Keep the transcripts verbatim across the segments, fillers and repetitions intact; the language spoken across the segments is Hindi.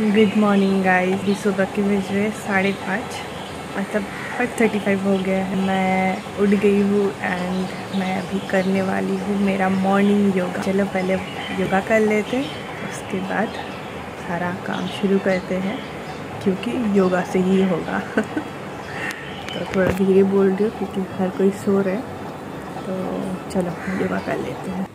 Good morning guys. ये सुबह के बज रहे साढ़े पाँच, मतलब फाइव थर्टी फाइव हो गया है। मैं उठ गई हूँ एंड मैं अभी करने वाली हूँ मेरा मॉर्निंग योगा। चलो पहले योगा कर लेते हैं, उसके बाद सारा काम शुरू करते हैं क्योंकि योगा से ही होगा। तो थोड़ा धीरे बोल रही हूँ क्योंकि हर कोई सो रहे, तो चलो योगा कर लेते हैं।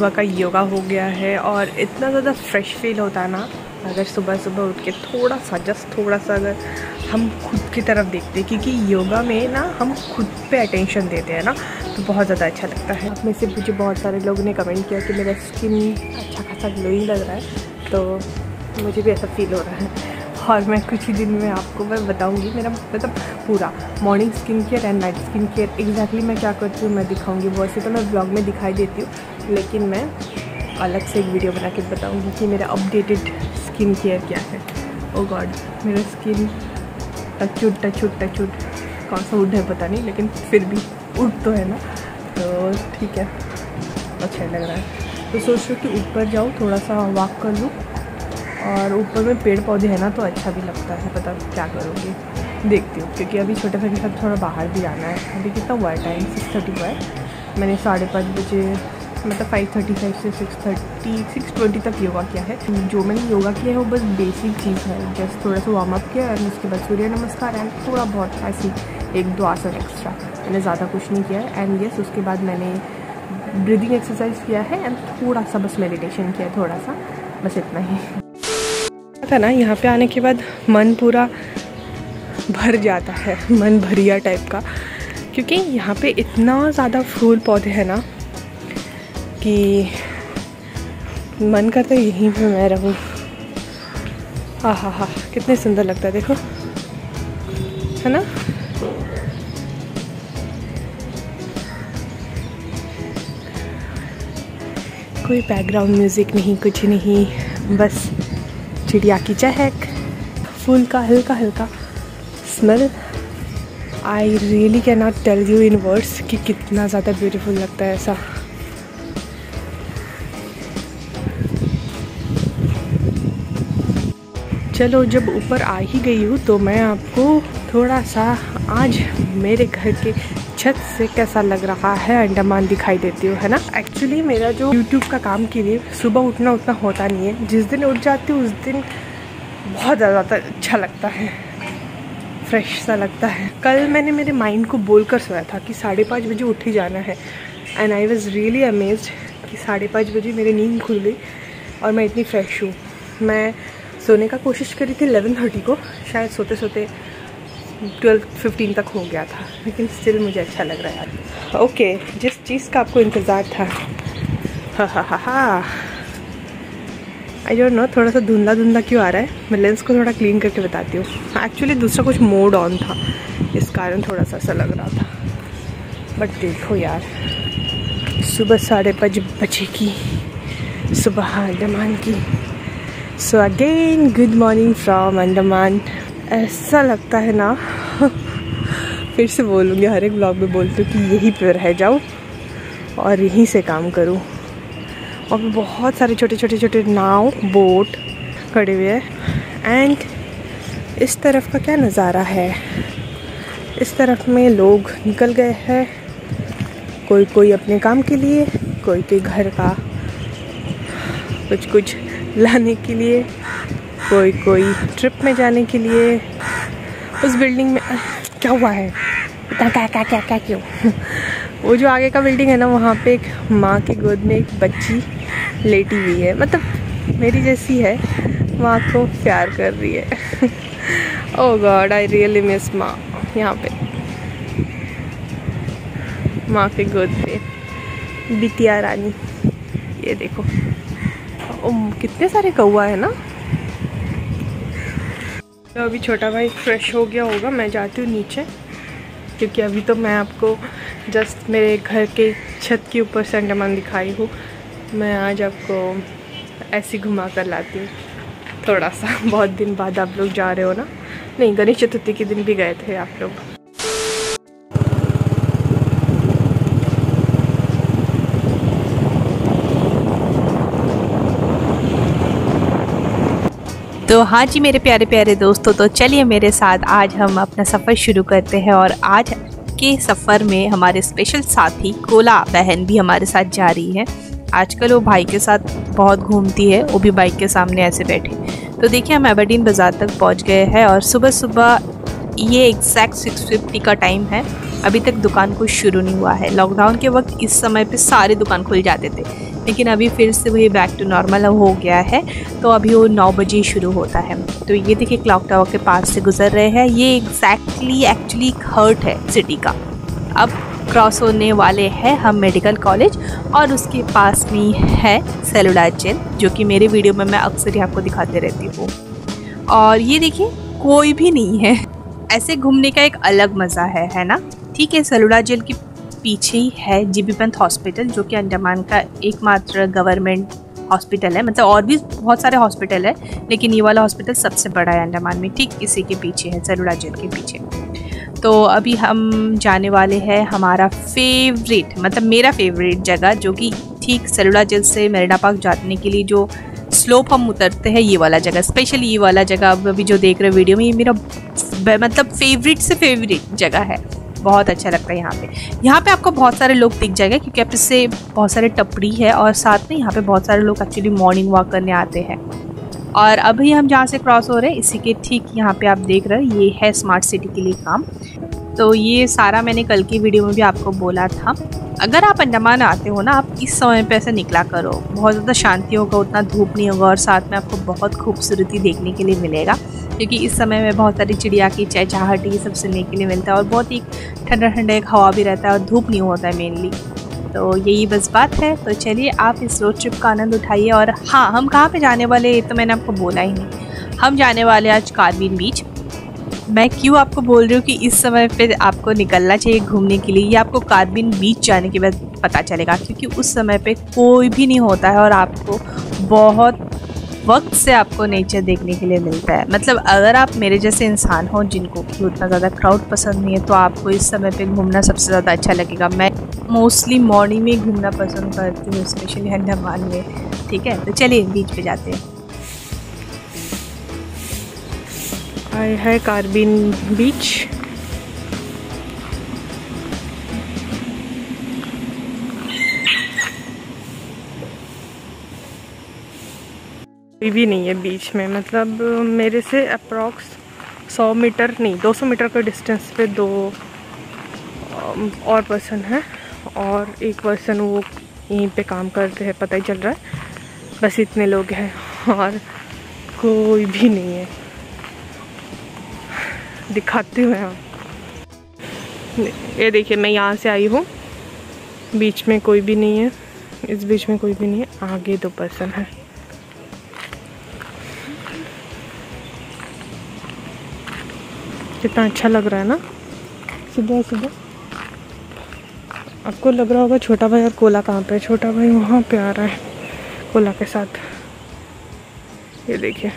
सुबह का योगा हो गया है और इतना ज़्यादा फ्रेश फील होता है ना, अगर सुबह सुबह उठ के थोड़ा सा जस्ट थोड़ा सा अगर हम खुद की तरफ देखते हैं, क्योंकि योगा में ना हम खुद पे अटेंशन देते हैं ना, तो बहुत ज़्यादा अच्छा लगता है। आप में से मुझे बहुत सारे लोगों ने कमेंट किया कि मेरा स्किन अच्छा खासा ग्लोइंग लग रहा है, तो मुझे भी ऐसा फील हो रहा है। और मैं कुछ ही दिन में आपको मैं बताऊंगी मेरा मतलब पूरा morning skin care and night skin care exactly मैं क्या करती हूँ मैं दिखाऊंगी। वैसे तो मैं ब्लॉग में दिखाई देती हूँ, लेकिन मैं अलग से एक वीडियो बना के बताऊँगी कि मेरा अपडेटेड स्किन केयर क्या है। ओ गॉड, मेरा स्किन टचूट टचूट टचूट कौन सा उड है पता नहीं, लेकिन फिर भी उड तो है ना, तो ठीक है, अच्छा लग रहा है। तो सोच रही हूँ कि ऊपर जाऊँ, थोड़ा सा वॉक कर लूँ, और ऊपर में पेड़ पौधे हैं ना तो अच्छा भी लगता है। पता क्या करूँगी, देखती हूँ, क्योंकि अभी छोटे भाई के साथ थोड़ा बाहर भी जाना है। अभी कितना हुआ है टाइम, सिक्स थर्टी हुआ है। मैंने साढ़े पाँच बजे मतलब फाइव थर्टी फाइव से सिक्स थर्टी सिक्स ट्वेंटी तक योगा किया है। जो मैंने योगा किया है वो बस बेसिक चीज़ है, जस्ट थोड़ा सा वार्म अप किया और उसके बाद सूर्य नमस्कार एंड थोड़ा बहुत ऐसी एक दो आसन एक्स्ट्रा, मैंने ज़्यादा कुछ नहीं किया है। एंड यस, उसके बाद मैंने ब्रीदिंग एक्सरसाइज किया है एंड थोड़ा सा बस मेडिटेशन किया है, थोड़ा सा बस, इतना ही था ना। यहाँ पे आने के बाद मन पूरा भर जाता है, मन भरिया टाइप का, क्योंकि यहाँ पे इतना ज़्यादा फूल पौधे हैं ना कि मन करता है यहीं पे मैं रहूँ। आ हा हा, कितने सुंदर लगता है, देखो, है ना। कोई बैकग्राउंड म्यूज़िक नहीं, कुछ नहीं, बस चिड़िया की चहक, फूल का हल्का हल्का smell. I really can not tell you in words कि कितना ज़्यादा ब्यूटीफुल लगता है ऐसा। चलो, जब ऊपर आ ही गई हूँ तो मैं आपको थोड़ा सा आज मेरे घर के छत से कैसा लग रहा है अंडमान दिखाई देती हूँ, है ना। एक्चुअली मेरा जो यूट्यूब का काम के लिए सुबह उठना उतना होता नहीं है, जिस दिन उठ जाती हूँ उस दिन बहुत ज़्यादा अच्छा लगता है, फ्रेश सा लगता है। कल मैंने मेरे माइंड को बोल कर सोया था कि साढ़े पाँच बजे उठ ही जाना है and I was really amazed कि साढ़े पाँच बजे मेरी नींद खुल गई और मैं इतनी फ्रेश हूँ। मैं सोने का कोशिश करी थी इलेवन थर्टी को, शायद सोते सोते ट्वेल्व फिफ्टीन तक हो गया था, लेकिन स्टिल मुझे अच्छा लग रहा है। ओके okay, जिस चीज़ का आपको इंतज़ार था, हा हा हा हा, आई डोंट नो थोड़ा सा धुंधला धुंधला क्यों आ रहा है, मैं लेंस को थोड़ा क्लीन करके बताती हूँ। एक्चुअली दूसरा कुछ मोड ऑन था, इस कारण थोड़ा सा ऐसा लग रहा था, बट देखो यार, सुबह साढ़े पाँच बजे की सुबह अंडमान की। So again good morning from Andaman. ऐसा लगता है ना, फिर से बोलूँगी, हर एक ब्लॉग में बोलती हूँ कि यहीं पे रह जाऊँ और यहीं से काम करूँ। और बहुत सारे छोटे छोटे छोटे नाव बोट खड़े हुए हैं एंड इस तरफ का क्या नज़ारा है। इस तरफ में लोग निकल गए हैं, कोई कोई अपने काम के लिए, कोई कोई घर का कुछ कुछ लाने के लिए, कोई कोई ट्रिप में जाने के लिए। उस बिल्डिंग में क्या हुआ है, क्या क्या क्या क्या क्या क्यों वो जो आगे का बिल्डिंग है ना, वहाँ पे एक माँ की गोद में एक बच्ची लेटी हुई है, मतलब मेरी जैसी है, माँ को प्यार कर रही है। Oh God, I really miss माँ। यहाँ पे माँ के गोद पे बिटिया रानी, ये देखो। ओ, कितने सारे कौवा है ना। तो अभी छोटा भाई फ्रेश हो गया होगा, मैं जाती हूँ नीचे, क्योंकि अभी तो मैं आपको जस्ट मेरे घर के छत के ऊपर से अंडमान दिखाई हूँ। मैं आज आपको ऐसे घुमा कर लाती हूँ थोड़ा सा, बहुत दिन बाद आप लोग जा रहे हो ना। नहीं, गणेश चतुर्थी के दिन भी गए थे आप लोग। तो हाँ जी मेरे प्यारे प्यारे दोस्तों, तो चलिए मेरे साथ आज हम अपना सफ़र शुरू करते हैं। और आज के सफ़र में हमारे स्पेशल साथी कोला बहन भी हमारे साथ जा रही है। आजकल वो भाई के साथ बहुत घूमती है, वो भी बाइक के सामने ऐसे बैठी। तो देखिए हम एबरडीन बाज़ार तक पहुंच गए हैं और सुबह सुबह ये एग्जैक्ट सिक्स फिफ्टी का टाइम है। अभी तक दुकान कुछ शुरू नहीं हुआ है। लॉकडाउन के वक्त इस समय पे सारे दुकान खुल जाते थे, लेकिन अभी फिर से वही बैक टू नॉर्मल हो गया है। तो अभी वो नौ बजे शुरू होता है। तो ये देखिए क्लॉक टावर के पास से गुजर रहे हैं। ये एग्जैक्टली एक्चुअली हर्ट है सिटी का। अब क्रॉस होने वाले हैं हम मेडिकल कॉलेज, और उसके पास में है सेलुलर जेल, जो कि मेरे वीडियो में मैं अक्सर ही आपको दिखाते रहती हूँ। और ये देखिए कोई भी नहीं है। ऐसे घूमने का एक अलग मज़ा है, है ना। ठीक है, सेलुलर जेल के पीछे ही है जी बी पंत हॉस्पिटल, जो कि अंडमान का एकमात्र गवर्नमेंट हॉस्पिटल है। मतलब और भी बहुत सारे हॉस्पिटल है, लेकिन ये वाला हॉस्पिटल सबसे बड़ा है अंडमान में। ठीक इसी के पीछे है, सेलुलर जेल के पीछे। तो अभी हम जाने वाले हैं हमारा फेवरेट, मतलब मेरा फेवरेट जगह, जो कि ठीक सेलुलर जेल से मरीना पार्क जाने के लिए जो स्लोप हम उतरते हैं, ये वाला जगह, स्पेशली ये वाला जगह। अब अभी जो देख रहे हो वीडियो में, ये मेरा मतलब फेवरेट से फेवरेट जगह है। बहुत अच्छा लगता है यहाँ पे। यहाँ पे आपको बहुत सारे लोग दिख जाएंगे, क्योंकि आप इससे बहुत सारे टपरी है, और साथ में यहाँ पे बहुत सारे लोग एक्चुअली मॉर्निंग वॉक करने आते हैं। और अभी हम जहाँ से क्रॉस हो रहे हैं, इसी के ठीक यहाँ पे आप देख रहे हो, ये है स्मार्ट सिटी के लिए काम। तो ये सारा मैंने कल की वीडियो में भी आपको बोला था। अगर आप अंडमान आते हो ना, आप इस समय पे ऐसे निकला करो, बहुत ज़्यादा शांति होगा, उतना धूप नहीं होगा, और साथ में आपको बहुत खूबसूरती देखने के लिए मिलेगा, क्योंकि इस समय में बहुत सारी चिड़िया की चहचहाहट ये सब सुनने के लिए मिलता है, और बहुत ही ठंडा ठंडा एक हवा भी रहता है, और धूप नहीं होता है मेनली। तो यही बस बात है। तो चलिए आप इस रोड ट्रिप का आनंद उठाइए। और हाँ, हम कहाँ पे जाने वाले ये तो मैंने आपको बोला ही नहीं। हम जाने वाले आज कॉर्बिन बीच। मैं क्यों आपको बोल रही हूँ कि इस समय पे आपको निकलना चाहिए घूमने के लिए, ये आपको कॉर्बिन बीच जाने के बाद पता चलेगा, क्योंकि उस समय पे कोई भी नहीं होता है, और आपको बहुत वक्त से आपको नेचर देखने के लिए मिलता है। मतलब अगर आप मेरे जैसे इंसान हो, जिनको कि उतना ज़्यादा क्राउड पसंद नहीं है, तो आपको इस समय पे घूमना सबसे ज़्यादा अच्छा लगेगा। मैं मोस्टली मॉर्निंग में घूमना पसंद करती हूँ, स्पेशली अंडमान में। ठीक है, तो चलिए बीच पे जाते हैं। आए है कॉर्बिन बीच। भी नहीं है बीच में, मतलब मेरे से अप्रॉक्स सौ मीटर नहीं दो सौ मीटर के डिस्टेंस पे दो और पर्सन हैं, और एक पर्सन वो यहीं पे काम करते हैं, पता ही चल रहा है। बस इतने लोग हैं और कोई भी नहीं है। दिखाती हूँ यहाँ, ये देखिए, मैं यहाँ से आई हूँ, बीच में कोई भी नहीं है, इस बीच में कोई भी नहीं है, आगे दो पर्सन हैं। कितना अच्छा लग रहा है ना सुबह सुबह। आपको लग रहा होगा छोटा भाई और कोला कहाँ पे है। छोटा भाई वहाँ पे आ रहा है कोला के साथ, ये देखिए।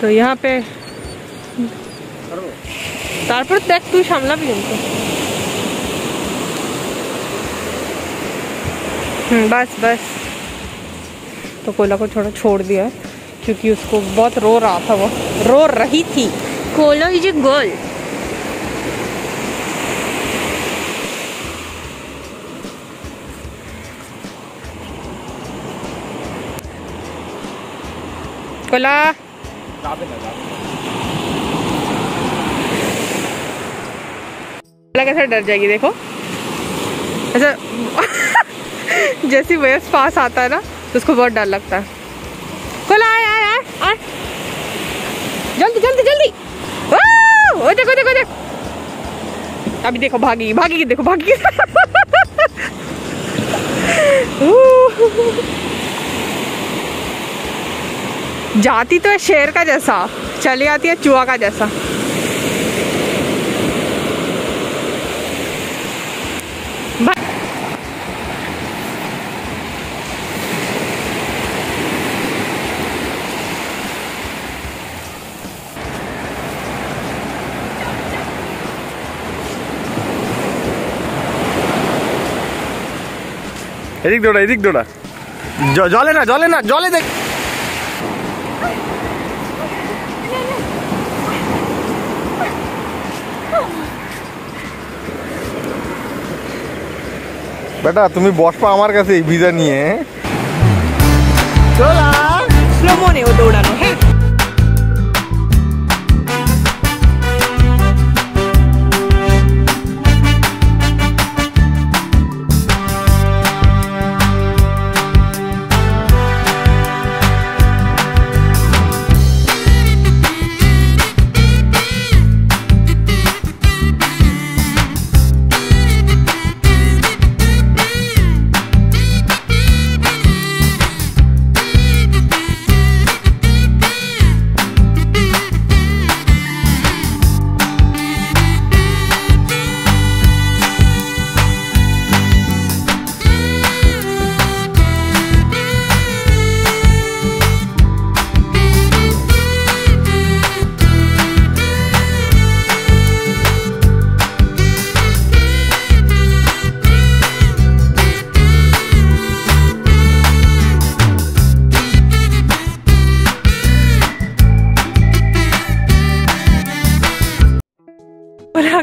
तो यहाँ पे तारपर देख तू सामला भी उनको। बस बस, तो कोला को थोड़ा छोड़ दिया है, क्योंकि उसको बहुत रो रहा था, वो रो रही थी। Cola is a girl. Cola. Cola कैसे डर जाएगी देखो, ऐसा जैसे वेव्स पास आता है ना तो उसको बहुत डर लगता है। कोला आए आए आए आए जल्दी जल्दी जल्दी। ओ देखो देखो देखो अभी देखो भागी भागी देखो भागी। जाती तो है शेर का जैसा, चली आती है चूहा का जैसा। एदिक दौड़ा एदिक दौड़ा जले ना जले ना जले देख। बेटा तुम्हें बसपा हमार कैसे भिजा नहीं है। चला स्लो मोने वो दौड़ानो है।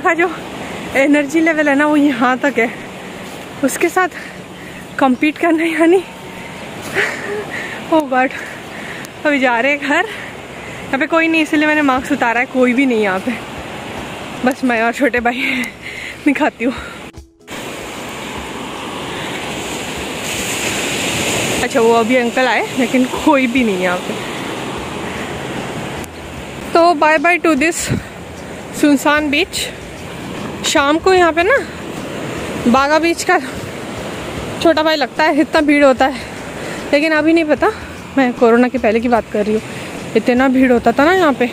का जो एनर्जी लेवल है ना वो यहाँ तक है, उसके साथ कंपीट करना यानी ओ गॉड। अभी जा रहे हैं घर, यहाँ पे कोई नहीं इसलिए मैंने मास्क उतारा है, कोई भी नहीं यहाँ पे, बस मैं और छोटे भाई दिखाती हूँ। अच्छा वो अभी अंकल आए लेकिन कोई भी नहीं यहाँ पे। तो बाय बाय टू दिस सुनसान बीच। शाम को यहाँ पे ना बागा बीच का छोटा भाई लगता है, इतना भीड़ होता है, लेकिन अभी नहीं पता, मैं कोरोना के पहले की बात कर रही हूँ। इतना भीड़ होता था ना यहाँ पे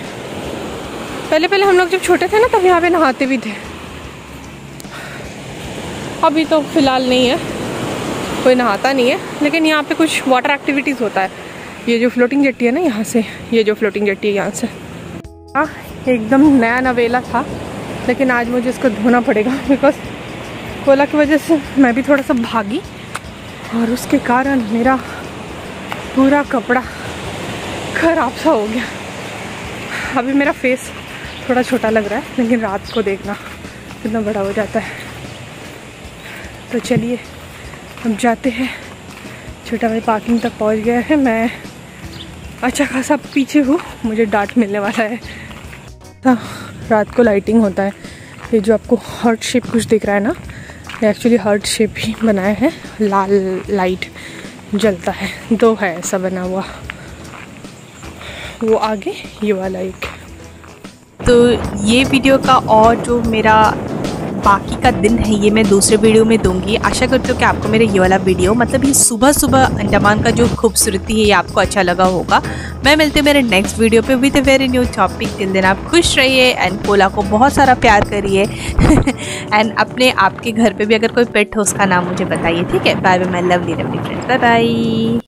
पहले पहले, हम लोग जब छोटे थे ना तब यहाँ पे नहाते भी थे। अभी तो फ़िलहाल नहीं है, कोई नहाता नहीं है, लेकिन यहाँ पे कुछ वाटर एक्टिविटीज़ होता है। ये जो फ्लोटिंग जेट्टी है ना यहाँ से, ये जो फ्लोटिंग जेट्टी है यहाँ से, हाँ एकदम नया नवेला था, लेकिन आज मुझे इसको धोना पड़ेगा बिकॉज कोला की वजह से मैं भी थोड़ा सा भागी और उसके कारण मेरा पूरा कपड़ा खराब सा हो गया। अभी मेरा फेस थोड़ा छोटा लग रहा है, लेकिन रात को देखना कितना बड़ा हो जाता है। तो चलिए हम जाते हैं, छोटा भाई पार्किंग तक पहुंच गया है, मैं अच्छा खासा पीछे हूँ, मुझे डांट मिलने वाला है। रात को लाइटिंग होता है, ये जो आपको हार्ट शेप कुछ दिख रहा है ना, ये एक्चुअली हार्ट शेप ही बनाया है, लाल लाइट जलता है, दो है ऐसा बना हुआ, वो आगे ये वाला एक। तो ये वीडियो का और जो मेरा बाकी का दिन है ये मैं दूसरे वीडियो में दूंगी। आशा करती हूँ कि आपको मेरा ये वाला वीडियो, मतलब ये सुबह सुबह अंडमान का जो खूबसूरती है ये आपको अच्छा लगा होगा। मैं मिलती हूँ मेरे नेक्स्ट वीडियो पे with a very new topic. Till then आप खुश रहिए एंड कोला को बहुत सारा प्यार करिए एंड अपने आपके घर पे भी अगर कोई पेट हो उसका नाम मुझे बताइए, ठीक है। Bye bye my lovely lovely friends, bye bye.